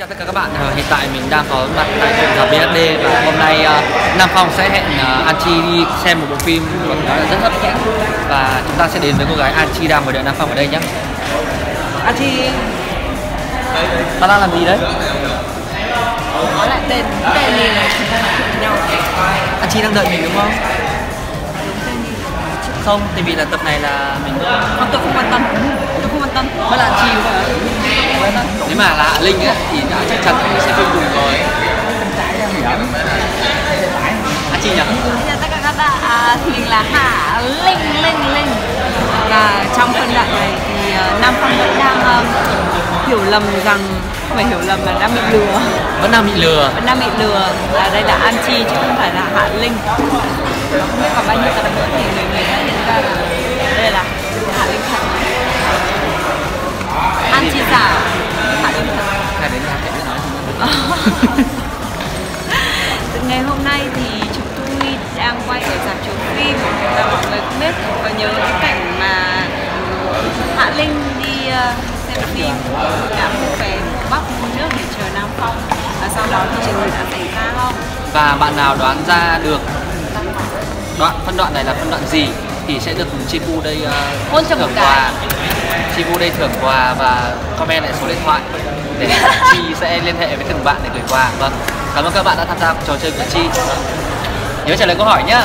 Chào tất cả các bạn, hiện tại mình đang có mặt tại trường học BFD và hôm nay Nam Phong sẽ hẹn An Chi đi xem một bộ phim có thể nói là rất hấp dẫn và chúng ta sẽ đến với cô gái An Chi đang ngồi đợi Nam Phong ở đây nhé. An Chi, bạn đang làm gì đấy? Nói lại tên mình là chúng ta cùng nhau. An Chi đang đợi mình đúng không? Không, tại vì là tập này là mình không, tôi không quan tâm, mới là An Chi đúng không? Nếu mà là Hạ Linh ấy, thì đã chắc chắn mình sẽ vô cùng rồi. Hạ Chi nhỉ? Tất cả các bạn, thì mình là Hạ Linh. Và trong phân đoạn này thì Nam Phong vẫn đang hiểu lầm là đang bị lừa. Vẫn đang bị lừa. Là đây là An Chi chứ không phải là Hạ Linh. Không biết còn bao nhiêu tập nữa thì người đã nhận ra là đây là Hạ Linh thật. An Chi giả. Ngày hôm nay thì chúng tôi đang quay ở rạp chiếu phim và mọi người cũng biết có nhớ cái cảnh mà Hạ Linh đi xem phim cả mua vé mua bắp mua nước để chờ Nam Phong và sau đó thì chuyện gì đã xảy ra không? Và bạn nào đoán ra được phân đoạn này là phân đoạn gì thì sẽ được Chi Pu đây thưởng quà. Chi Pu đây thưởng quà và comment lại số điện thoại để Chi sẽ liên hệ với từng bạn để gửi quà. Vâng, cảm ơn các bạn đã tham gia trò chơi của Chi. Nhớ trả lời câu hỏi nhé.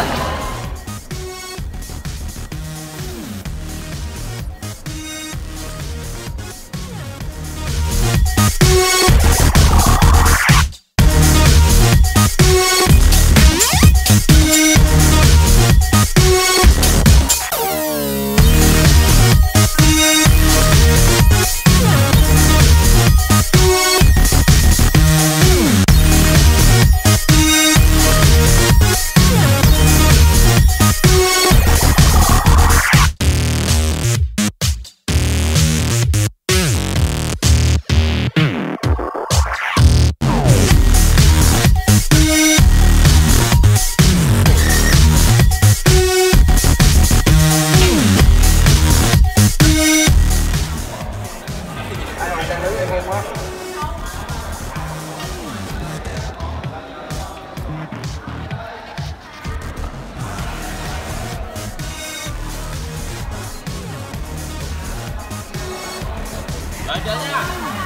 Đấy,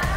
đấy.